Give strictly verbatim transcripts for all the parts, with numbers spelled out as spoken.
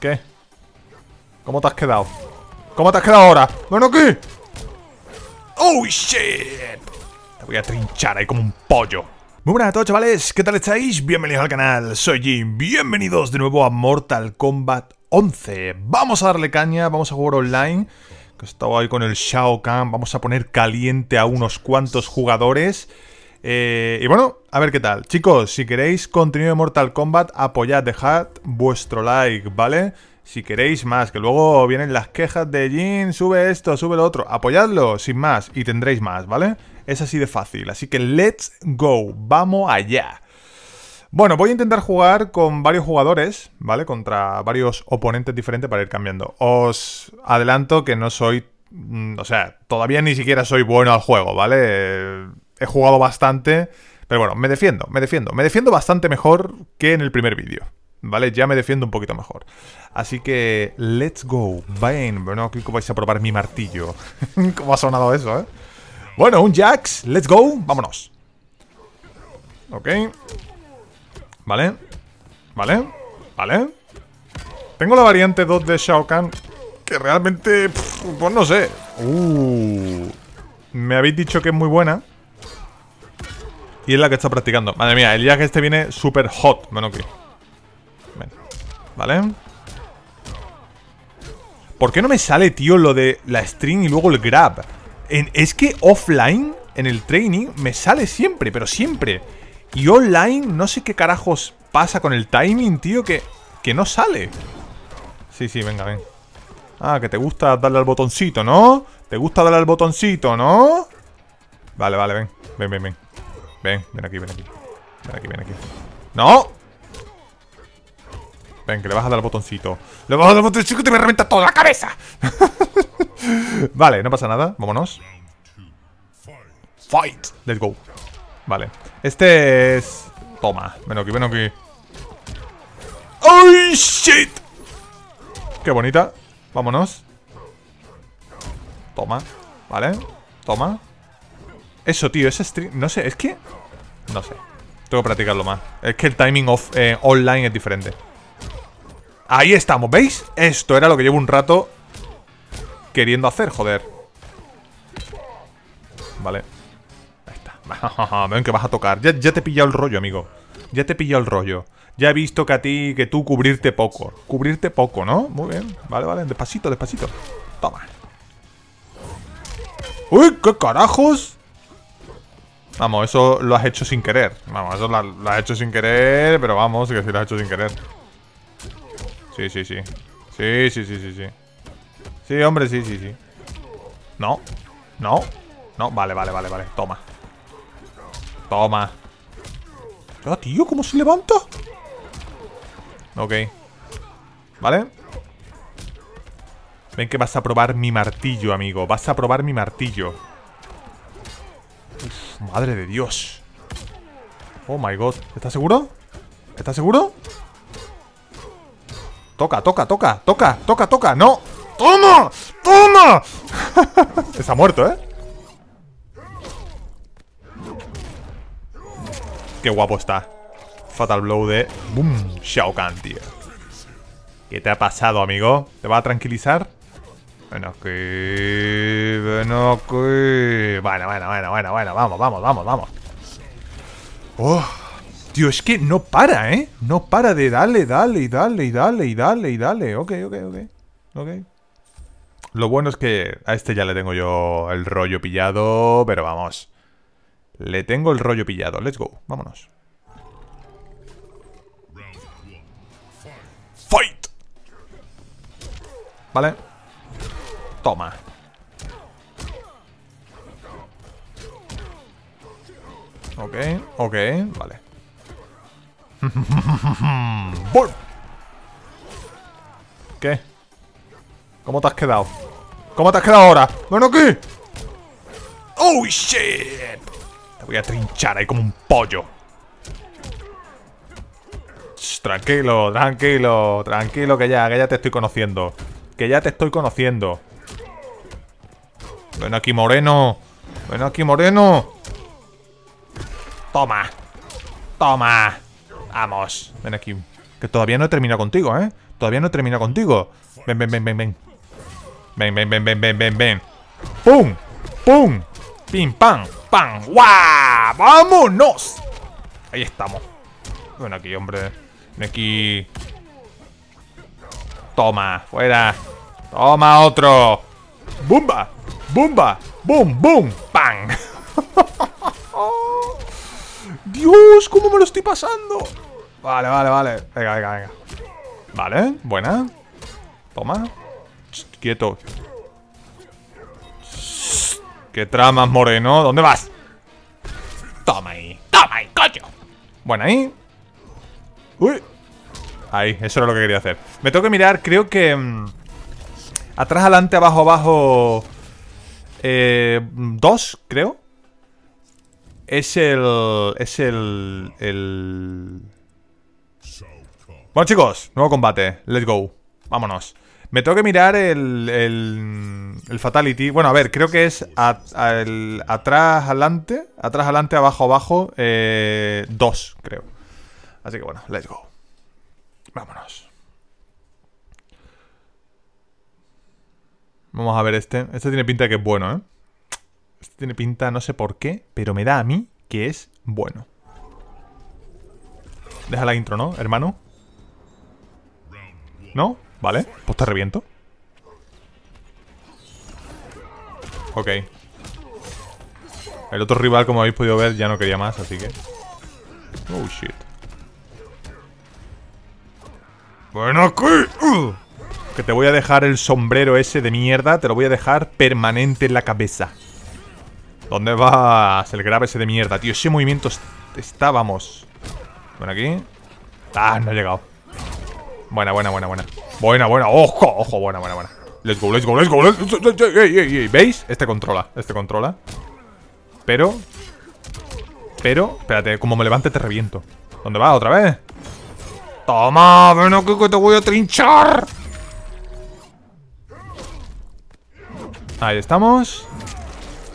¿Qué? ¿Cómo te has quedado? ¿Cómo te has quedado ahora? ¡Ven aquí! ¡Oh, shit! Te voy a trinchar ahí como un pollo. Muy buenas a todos, chavales. ¿Qué tal estáis? Bienvenidos al canal. Soy Jim. Bienvenidos de nuevo a Mortal Kombat once. Vamos a darle caña. Vamos a jugar online. Que he estado ahí con el Shao Kahn. Vamos a poner caliente a unos cuantos jugadores. Eh, y bueno, a ver qué tal. Chicos, si queréis contenido de Mortal Kombat, apoyad, dejad vuestro like, ¿vale? Si queréis más, que luego vienen las quejas de Jin, sube esto, sube lo otro. Apoyadlo, sin más, y tendréis más, ¿vale? Es así de fácil, así que let's go, vamos allá. Bueno, voy a intentar jugar con varios jugadores, ¿vale? Contra varios oponentes diferentes para ir cambiando. Os adelanto que no soy... O sea, todavía ni siquiera soy bueno al juego, ¿vale? He jugado bastante, pero bueno, me defiendo, me defiendo. Me defiendo bastante mejor que en el primer vídeo, ¿vale? Ya me defiendo un poquito mejor. Así que, let's go. Ven, bueno, aquí vais a probar mi martillo. ¿Cómo ha sonado eso, eh? Bueno, un Jax, let's go, vámonos. Ok. Vale, vale, vale. Tengo la variante dos de Shao Kahn, que realmente, pues no sé. Uh, me habéis dicho que es muy buena. Y es la que está practicando. Madre mía, el Jax este viene súper hot. Bueno, aquí. Vale. ¿Por qué no me sale, tío, lo de la string y luego el grab? En, es que offline, en el training, me sale siempre, pero siempre. Y online, no sé qué carajos pasa con el timing, tío, que, que no sale. Sí, sí, venga, ven. Ah, que te gusta darle al botoncito, ¿no? Te gusta darle al botoncito, ¿no? Vale, vale, ven. Ven, ven, ven. Ven, ven aquí, ven aquí. Ven aquí, ven aquí. ¡No! Ven, que le vas a dar al botoncito. ¡Le vas a dar al botoncito y te me revienta toda la cabeza! Vale, no pasa nada. Vámonos. ¡Fight! ¡Let's go! Vale. Este es... Toma. Ven aquí, ven aquí. ¡Oh, shit! ¡Qué bonita! Vámonos. Toma. Vale. Toma. Eso, tío, ese stream... No sé, es que... No sé. Tengo que practicarlo más. Es que el timing off, eh, online es diferente. Ahí estamos, ¿veis? Esto era lo que llevo un rato queriendo hacer, joder. Vale. Ahí está. Ven que vas a tocar. Ya, ya te he pillado el rollo, amigo. Ya te he pillado el rollo. Ya he visto que a ti, que tú cubrirte poco. Cubrirte poco, ¿no? Muy bien. Vale, vale. Despacito, despacito. Toma. ¡Uy! ¿Qué carajos? Vamos, eso lo has hecho sin querer. Vamos, eso lo, lo has hecho sin querer. Pero vamos, que sí lo has hecho sin querer. Sí, sí, sí. Sí, sí, sí, sí, sí. Sí, hombre, sí, sí, sí. No, no. No, vale, vale, vale, vale, toma. Toma. Ah, tío, ¿cómo se levanta? Ok. Vale. Ven que vas a probar mi martillo, amigo. Vas a probar mi martillo. Uf, madre de Dios. Oh my god. ¿Estás seguro? ¿Estás seguro? Toca, toca, toca, toca, toca, toca. ¡No! ¡Toma! ¡Toma! Está muerto, ¿eh? Qué guapo está. Fatal blow de... ¡Bum! Shao Kahn, tío. ¿Qué te ha pasado, amigo? ¿Te va a tranquilizar? Ven aquí, ven aquí. Bueno, bueno, bueno, bueno, bueno, vamos, vamos, vamos, vamos. Oh, tío, es que no para, ¿eh? No para de darle, dale, y dale, y dale, y dale, y dale. Ok, ok, ok. Ok. Lo bueno es que a este ya le tengo yo el rollo pillado, pero vamos. Le tengo el rollo pillado. Let's go, vámonos. Fight. Vale. Toma. Ok, ok, vale. ¿Qué? ¿Cómo te has quedado? ¿Cómo te has quedado ahora? ¡Ven aquí! ¡Oh, shit! Te voy a trinchar ahí como un pollo. Shh, tranquilo, tranquilo, tranquilo, que ya, que ya te estoy conociendo. Que ya te estoy conociendo. Ven aquí, moreno. Ven aquí, moreno. Toma. Toma. Vamos, ven aquí. Que todavía no he terminado contigo, ¿eh? Todavía no he terminado contigo. Ven, ven, ven, ven, ven. Ven, ven, ven, ven, ven, ven, ven. ¡Pum! ¡Pum! ¡Pim, pam! ¡Pam! ¡Guau! ¡Vámonos! Ahí estamos. Ven aquí, hombre. Ven aquí. Toma, fuera. Toma otro. ¡Bumba! ¡Bumba! ¡Bum, bum! ¡Pam! ¡Dios! ¿Cómo me lo estoy pasando? Vale, vale, vale. Venga, venga, venga. Vale, buena. Toma. Shh, quieto. Shh, qué tramas, moreno. ¿Dónde vas? Toma ahí. Toma ahí, coño. Buena ahí. Uy. Ahí, eso era lo que quería hacer. Me tengo que mirar, creo que... Mmm, atrás, adelante, abajo, abajo... Eh... Dos, creo. Es el... Es el... El... Bueno, chicos, nuevo combate. Let's go. Vámonos. Me tengo que mirar el... El, el Fatality. Bueno, a ver, creo que es... A, a el, atrás, adelante. Atrás, adelante, abajo, abajo. Eh... Dos, creo. Así que bueno, let's go. Vámonos. Vamos a ver este. Este tiene pinta de que es bueno, ¿eh? Este tiene pinta, no sé por qué, pero me da a mí que es bueno. Deja la intro, ¿no, hermano? ¿No? Vale, pues te reviento. Ok. El otro rival, como habéis podido ver, ya no quería más, así que... Oh, shit. ¡Ven aquí! Uh, que te voy a dejar el sombrero ese de mierda. Te lo voy a dejar permanente en la cabeza. ¿Dónde vas? El grab ese de mierda. Tío, ese movimiento está, vamos. Bueno, aquí. Ah, no he llegado. Buena, buena, buena, buena. Buena, buena, ojo, ojo, buena, buena, buena. Let's go, let's go, let's go, let's go. Hey, hey, hey. ¿Veis? Este controla, este controla. Pero... Pero... Espérate, como me levante te reviento. ¿Dónde vas? ¿Otra vez? ¡Toma! ¡Ven aquí que te voy a trinchar! Ahí estamos.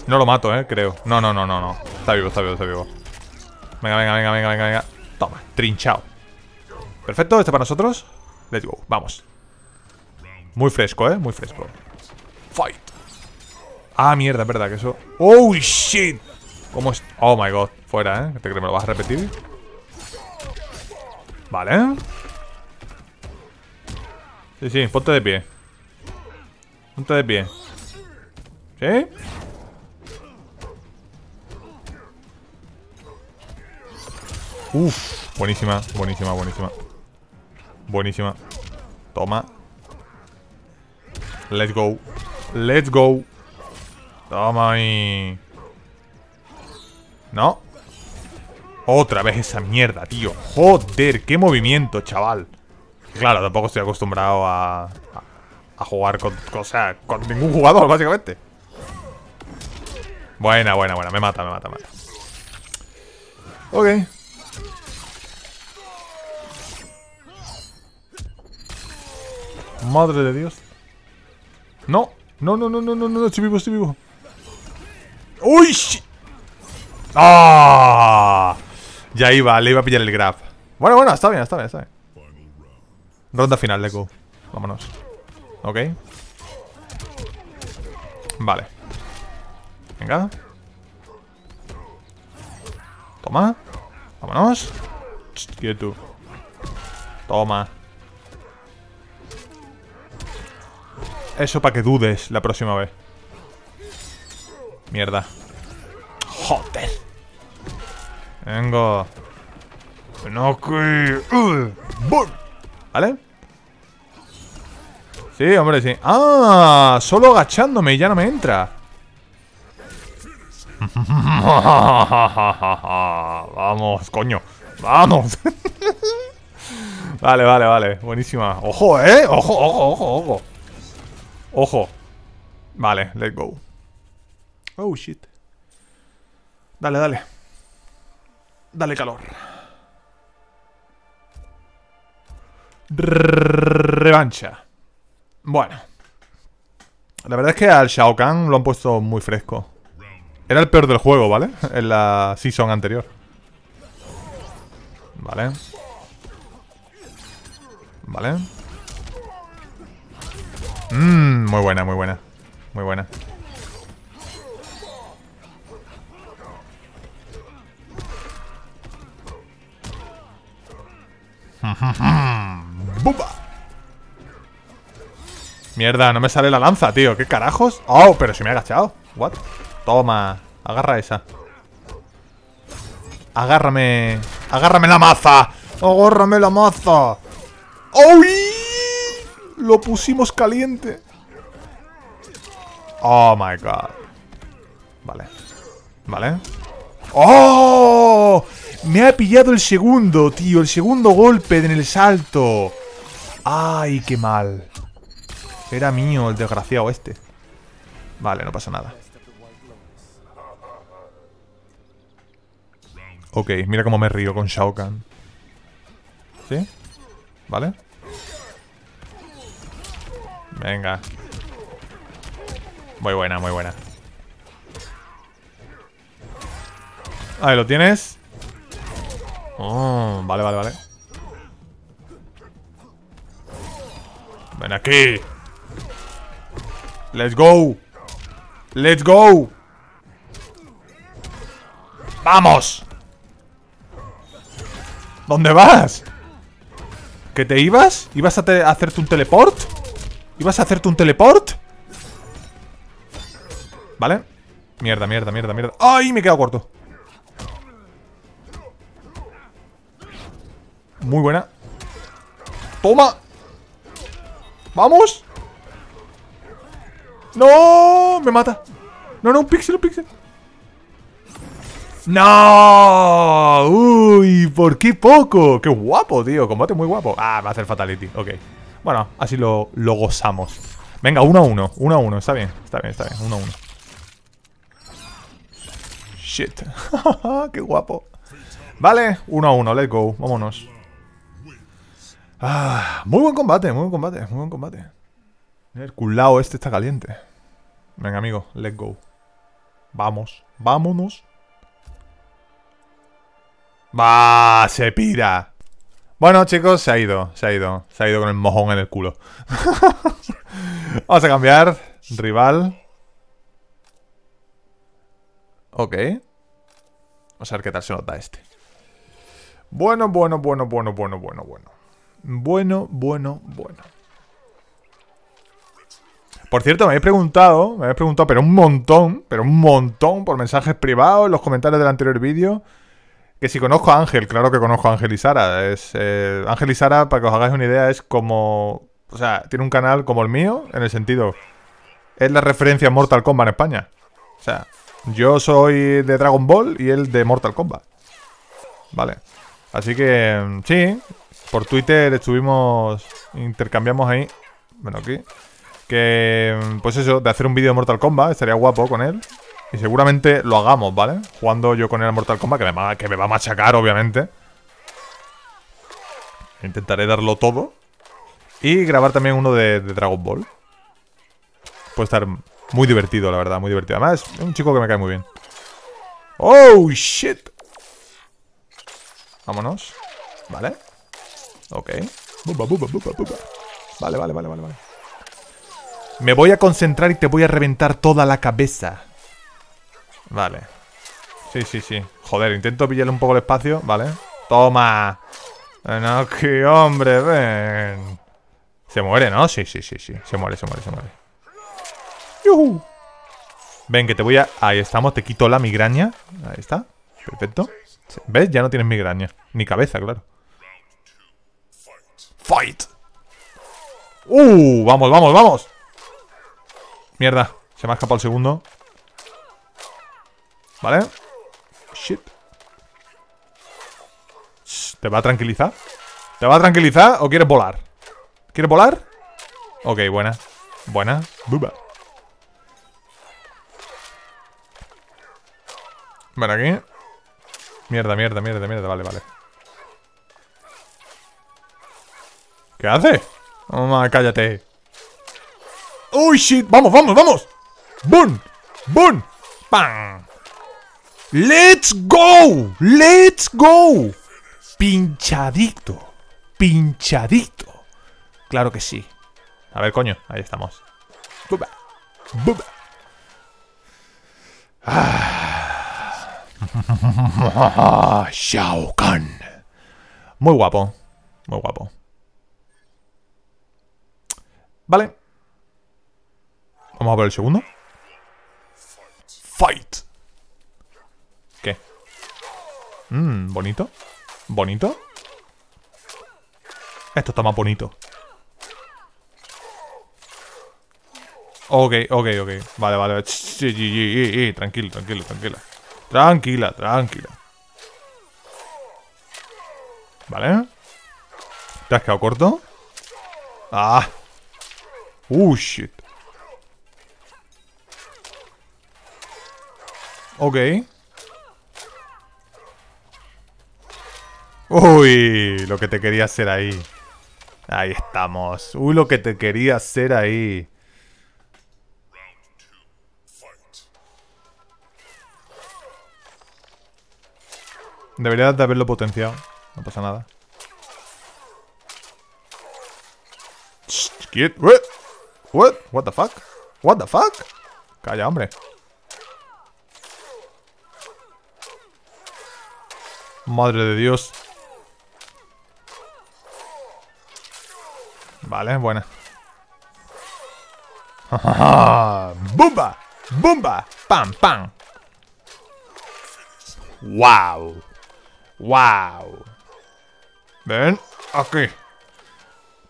No lo mato, eh, creo. No, no, no, no, no. Está vivo, está vivo, está vivo. Venga, venga, venga, venga, venga, venga. Toma, trinchao. Perfecto, este para nosotros. Let's go, vamos. Muy fresco, eh, muy fresco. Fight. Ah, mierda, es verdad que eso... ¡Oh, shit! ¿Cómo es? Oh, my God. Fuera, eh. ¿Te crees que me lo vas a repetir? Vale. Sí, sí, ponte de pie. Ponte de pie. ¿Sí? Uf, buenísima, buenísima, buenísima. Buenísima. Toma. Let's go. Let's go. Toma ahí. No. Otra vez esa mierda, tío. Joder, qué movimiento, chaval. Claro, tampoco estoy acostumbrado a... A, a jugar con... O sea, con ningún jugador, básicamente. Buena, buena, buena. Me mata, me mata, me mata. Ok. Madre de Dios. No, no, no, no, no, no, no. Estoy vivo, estoy vivo. ¡Uy! ¡Ah! Ya iba, le iba a pillar el grab. Bueno, bueno, está bien, está bien, está bien. Ronda final, Deku. Vámonos. Ok. Vale. Venga. Toma. Vámonos. Shh, quieto. Toma. Eso para que dudes la próxima vez. Mierda. Joder. Vengo. No, que... ¿Vale? Sí, hombre, sí. ¡Ah! Solo agachándome y ya no me entra. Vamos, coño. Vamos. Vale, vale, vale. Buenísima. Ojo, ¿eh? Ojo, ojo, ojo, ojo. Ojo. Vale, let's go. Oh, shit. Dale, dale. Dale calor. Revancha. Bueno. La verdad es que al Shao Kahn lo han puesto muy fresco. Era el peor del juego, ¿vale? En la season anterior. Vale. Vale. Mmm, muy buena, muy buena. Muy buena. ¡Bumba! Mierda, no me sale la lanza, tío. ¿Qué carajos? ¡Oh! Pero si me ha agachado. ¿What? Toma. Agarra esa. Agárrame. Agárrame la maza. Agárrame la maza. ¡Uy! Lo pusimos caliente. Oh my god. Vale. Vale. ¡Oh! Me ha pillado el segundo, tío. El segundo golpe en el salto. ¡Ay, qué mal! Era mío el desgraciado este. Vale, no pasa nada. Ok, mira cómo me río con Shao Kahn. ¿Sí? ¿Vale? Venga. Muy buena, muy buena. Ahí lo tienes. Oh, vale, vale, vale. Ven aquí. Let's go. Let's go. Vamos. ¿Dónde vas? ¿Que te ibas? ¿Ibas a, te a hacerte un teleport? ¿Ibas a hacerte un teleport? Vale. Mierda, mierda, mierda, mierda. ¡Ay! Me he quedado corto. Muy buena. ¡Toma! ¡Vamos! ¡No! Me mata. No, no, un píxel, un píxel. ¡No! ¡Uy! ¿Por qué poco? ¡Qué guapo, tío! Combate muy guapo. Ah, va a hacer Fatality. Ok. Bueno, así lo, lo gozamos. Venga, uno a uno. Uno a uno. Está bien. Está bien, está bien. Uno a uno. Shit. ¡Qué guapo! Vale. Uno a uno. Let's go. Vámonos. Ah, muy buen combate. Muy buen combate. Muy buen combate. El culao este está caliente. Venga, amigo. Let's go. Vamos. Vámonos. ¡Va! ¡Se pira! Bueno, chicos, se ha ido, se ha ido. Se ha ido con el mojón en el culo. Vamos a cambiar. Rival. Ok. Vamos a ver qué tal se nos da este. Bueno, bueno, bueno, bueno, bueno, bueno, bueno. Bueno, bueno, bueno. Por cierto, me habéis preguntado, me habéis preguntado, pero un montón, pero un montón por mensajes privados, en los comentarios del anterior vídeo... Que si conozco a Ángel, claro que conozco a Ángel y Sara. Es, eh, Ángel y Sara, para que os hagáis una idea, es como... O sea, tiene un canal como el mío, en el sentido... Es la referencia a Mortal Kombat en España. O sea, yo soy de Dragon Ball y él de Mortal Kombat. Vale. Así que, sí. Por Twitter estuvimos... Intercambiamos ahí. Bueno, aquí. Que, pues eso, de hacer un vídeo de Mortal Kombat. Estaría guapo con él. Y seguramente lo hagamos, ¿vale? Jugando yo con el Mortal Kombat, que me va, que me va a machacar, obviamente. Intentaré darlo todo. Y grabar también uno de, de Dragon Ball. Puede estar muy divertido, la verdad, muy divertido. Además, es un chico que me cae muy bien. ¡Oh, shit! Vámonos. Vale. Ok. Vale, vale, vale, vale, vale. Me voy a concentrar y te voy a reventar toda la cabeza. Vale. Sí, sí, sí. Joder, intento pillarle un poco el espacio. Vale. Toma. Ven aquí, hombre, ven. Se muere, ¿no? Sí, sí, sí, sí. Se muere, se muere, se muere. ¡Yuhu! Ven, que te voy a... Ahí estamos, te quito la migraña. Ahí está. Perfecto. ¿Ves? Ya no tienes migraña. Ni cabeza, claro. ¡Fight! ¡Uh! ¡Vamos, vamos, vamos! Mierda. Se me ha escapado el segundo. ¿Vale? Shit. ¿Te va a tranquilizar? ¿Te va a tranquilizar o quieres volar? ¿Quieres volar? Ok, buena. Buena. Buba. Ven aquí. Mierda, mierda, mierda, mierda. Vale, vale. ¿Qué hace? Toma, cállate. ¡Oh, shit! ¡Vamos, vamos, vamos! ¡Bum! ¡Bum! ¡Pam! ¡Let's go! ¡Let's go! Pinchadito. Pinchadito. Claro que sí. A ver, coño. Ahí estamos. Buba. Buba. Ah. Shao Kahn. Muy guapo. Muy guapo. Vale. Vamos a ver el segundo. Fight. ¿Qué? Mmm, bonito. Bonito. Esto está más bonito. Ok, ok, ok. Vale, vale. Tranquilo, tranquilo, tranquila. Tranquila, tranquila. Vale. ¿Te has quedado corto? Ah. Uh, shit. Ok. Uy, lo que te quería hacer ahí. Ahí estamos. Uy, lo que te quería hacer ahí. Debería de haberlo potenciado. No pasa nada. ¿Qué? What? What? What the fuck? What the fuck? Calla, hombre. Madre de Dios. Vale, buena. ¡Bumba! ¡Bumba! ¡Pam, pam! ¡Wow! ¡Wow! Ven, aquí.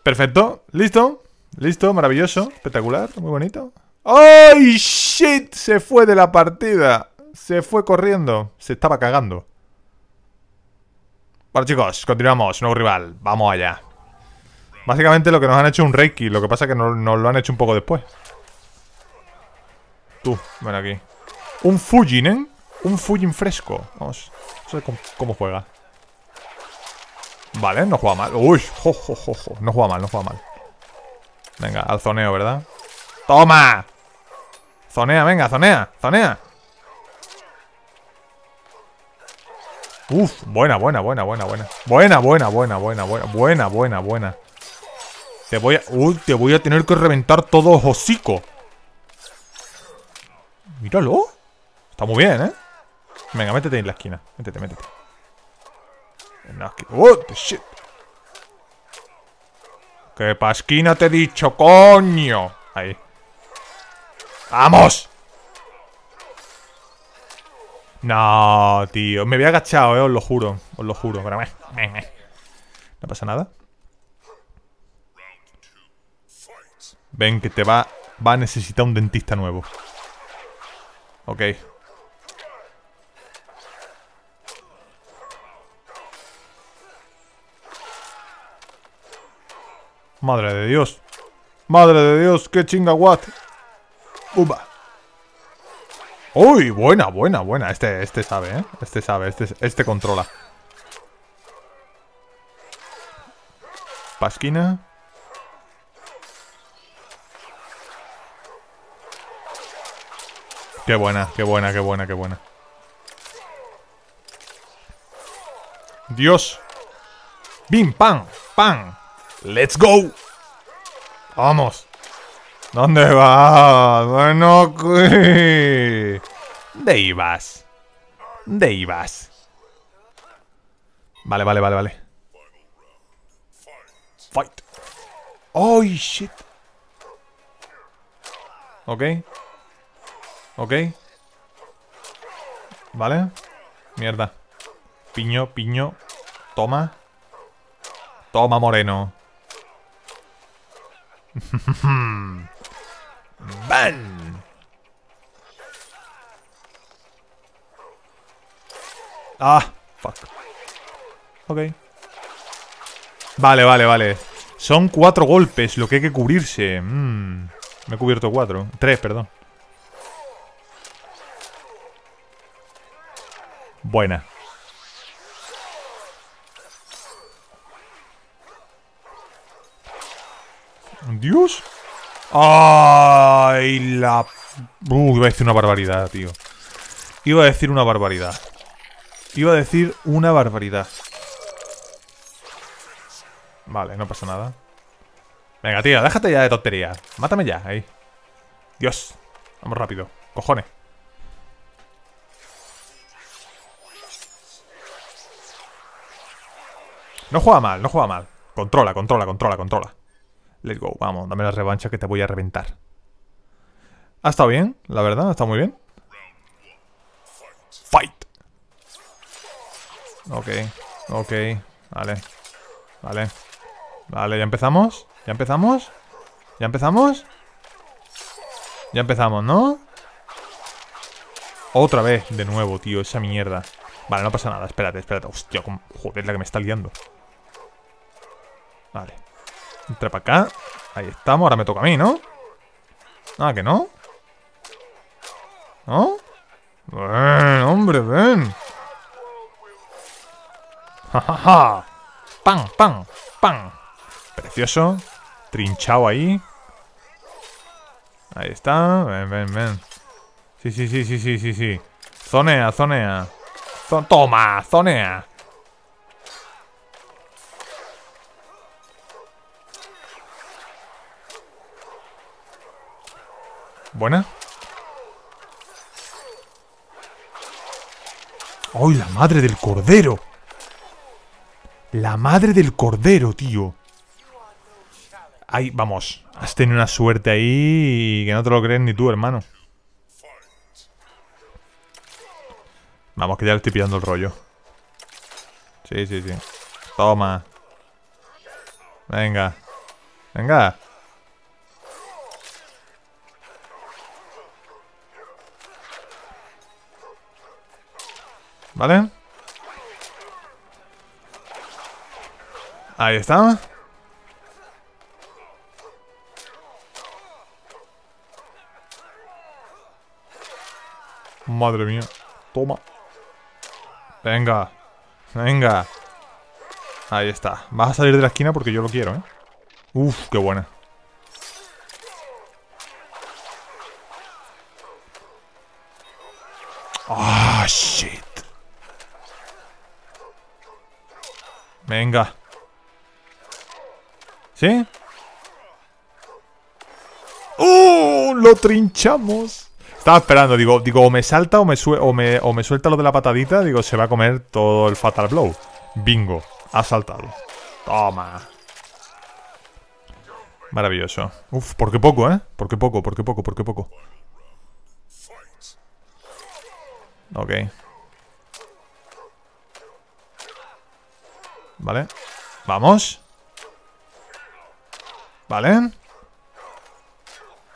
Perfecto, listo. Listo, maravilloso, espectacular, muy bonito. ¡Ay, shit! Se fue de la partida. Se fue corriendo. Se estaba cagando. Bueno, chicos, continuamos. Nuevo rival. Vamos allá. Básicamente lo que nos han hecho es un Rey Kit. Lo que pasa es que nos, nos lo han hecho un poco después. Tú, ven aquí. Un Fujin, ¿eh? Un Fujin fresco. Vamos. No sé cómo, cómo juega. Vale, no juega mal. Uy, jo, jo, jo, jo. No juega mal, no juega mal. Venga, al zoneo, ¿verdad? ¡Toma! Zonea, venga, zonea, zonea. Uf, buena, buena, buena, buena, buena. Buena, buena, buena, buena, buena, buena, buena, buena. Te voy a... Uy, te voy a tener que reventar todo hocico. Míralo. Está muy bien, ¿eh? Venga, métete en la esquina. Métete, métete. En la esquina. What the shit. Que pa' esquina te he dicho, coño. Ahí. ¡Vamos! No, tío. Me había agachado, eh. Os lo juro. Os lo juro. Pero me, me, me. No pasa nada. Ven que te va, va a necesitar un dentista nuevo. Ok. Madre de Dios. Madre de Dios. Qué chinga what. Uba. ¡Uy! Buena, buena, buena. Este, este sabe, ¿eh? Este sabe, este, este controla. Pasquina. Qué buena, qué buena, qué buena, qué buena. Dios. ¡Bim! ¡Pam! ¡Pam! ¡Let's go! ¡Vamos! ¿Dónde vas? Bueno, ¿qué? De ibas. De ibas. Vale, vale, vale, vale. Fight. Oh, shit. Ok. Ok. Vale. Mierda. Piño, piño. Toma. Toma, moreno. ¡Ban! Ah, fuck. Ok. Vale, vale, vale. Son cuatro golpes lo que hay que cubrirse. Mm. Me he cubierto cuatro. Tres, perdón. Buena. Dios. Ay, la... Uh, iba a decir una barbaridad, tío. Iba a decir una barbaridad. Iba a decir una barbaridad. Vale, no pasa nada. Venga, tío, déjate ya de tonterías. Mátame ya, ahí. Dios. Vamos rápido. Cojones. No juega mal, no juega mal. Controla, controla, controla, controla. Let's go, vamos, dame la revancha que te voy a reventar. Ha estado bien, la verdad, ha estado muy bien. Fight. Ok, ok. Vale, vale. Vale, ya empezamos. Ya empezamos. Ya empezamos. Ya empezamos, ¿no? Otra vez, de nuevo, tío, esa mierda. Vale, no pasa nada, espérate, espérate. Hostia, con... joder, la que me está liando. Vale. Entra para acá. Ahí estamos, ahora me toca a mí, ¿no? Ah, ¿que no? ¿No? ¡Ven, hombre, ven! ¡Ja, ja, ja! ¡Pam, pam, pam! Precioso. Trinchado ahí. Ahí está. Ven, ven, ven. Sí, sí, sí, sí, sí, sí, sí. Zonea, zonea. Zon Toma, zonea. Buena. ¡Ay, la madre del cordero! La madre del cordero, tío. Ay, vamos. Has tenido una suerte ahí que no te lo crees ni tú, hermano. Vamos, que ya le estoy pillando el rollo. Sí, sí, sí. Toma. Venga. Venga. ¿Vale? Ahí está. Madre mía. Toma. Venga. Venga. Ahí está. Vas a salir de la esquina porque yo lo quiero, ¿eh? Uf, qué buena. Ah, shit. Venga. ¿Sí? ¡Oh! ¡Lo trinchamos! Estaba esperando, digo, digo o me salta o me, o, me, o me suelta lo de la patadita. Digo, se va a comer todo el fatal blow. Bingo, ha saltado. Toma. Maravilloso. Uf, por qué poco, ¿eh? Por qué poco, por qué poco, por qué poco. Ok. Vale, vamos. Vale.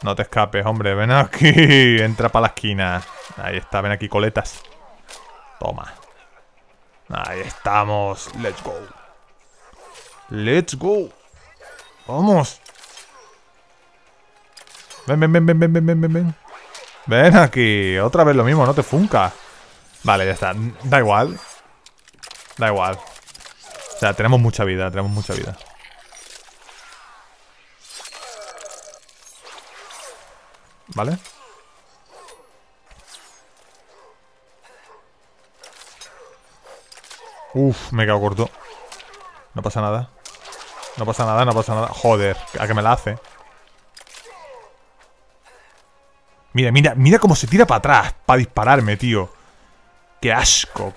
No te escapes, hombre, ven aquí. Entra para la esquina. Ahí está, ven aquí, coletas. Toma. Ahí estamos, let's go. Let's go. Vamos. Ven, ven, ven, ven, ven, ven, ven, ven. Ven aquí, otra vez lo mismo, no te funca. Vale, ya está, da igual. Da igual. O sea, tenemos mucha vida, tenemos mucha vida. ¿Vale? Uf, me he quedado corto. No pasa nada. No pasa nada, no pasa nada. Joder, a que me la hace. Mira, mira, mira cómo se tira para atrás para dispararme, tío. Qué asco.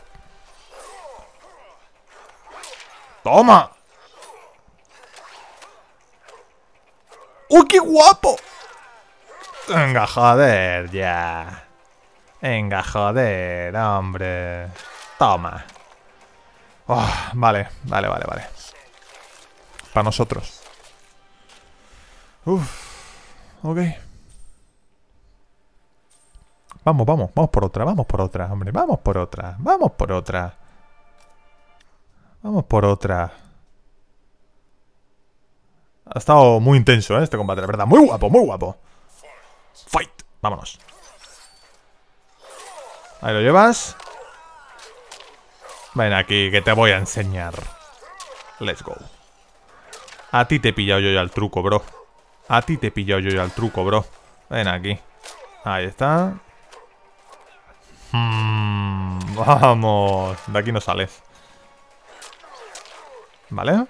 ¡Toma! ¡Uy, qué guapo! Venga, joder, ya. Venga, joder, hombre. Toma. Oh, vale, vale, vale, vale. Para nosotros. Uff. Ok. Vamos, vamos, vamos por otra, vamos por otra, hombre. Vamos por otra, vamos por otra. Vamos por otra. Ha estado muy intenso, ¿eh? Este combate, la verdad. Muy guapo, muy guapo. Fight. Vámonos. Ahí lo llevas. Ven aquí, que te voy a enseñar. Let's go. A ti te he pillado yo ya el truco, bro. A ti te he pillado yo ya el truco, bro. Ven aquí. Ahí está. Mm, vamos. De aquí no sales. ¿Vale?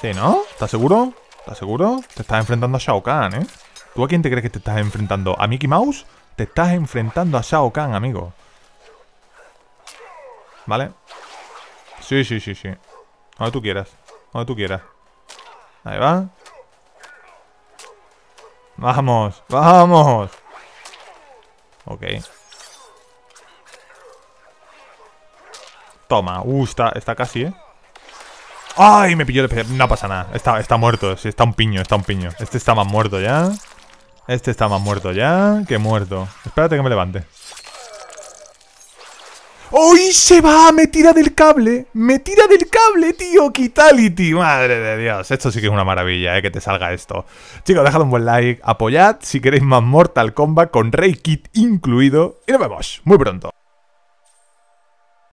Sí, ¿no? ¿Estás seguro? ¿Estás seguro? Te estás enfrentando a Shao Kahn, ¿eh? ¿Tú a quién te crees que te estás enfrentando? ¿A Mickey Mouse? Te estás enfrentando a Shao Kahn, amigo. ¿Vale? Sí, sí, sí, sí. Donde tú quieras. Donde tú quieras. Ahí va. ¡Vamos! ¡Vamos! Ok. Toma. Uh, está, está casi, ¿eh? ¡Ay! Me pilló el especial. No pasa nada. Está, está muerto. Sí, está un piño, está un piño. Este está más muerto ya. Este está más muerto ya. Que muerto. Espérate que me levante. ¡Uy! ¡Se va! ¡Me tira del cable! ¡Me tira del cable, tío! ¡Kitality! ¡Madre de Dios! Esto sí que es una maravilla, ¿eh? Que te salga esto. Chicos, dejad un buen like. Apoyad si queréis más Mortal Kombat con Rey Kit incluido. Y nos vemos muy pronto.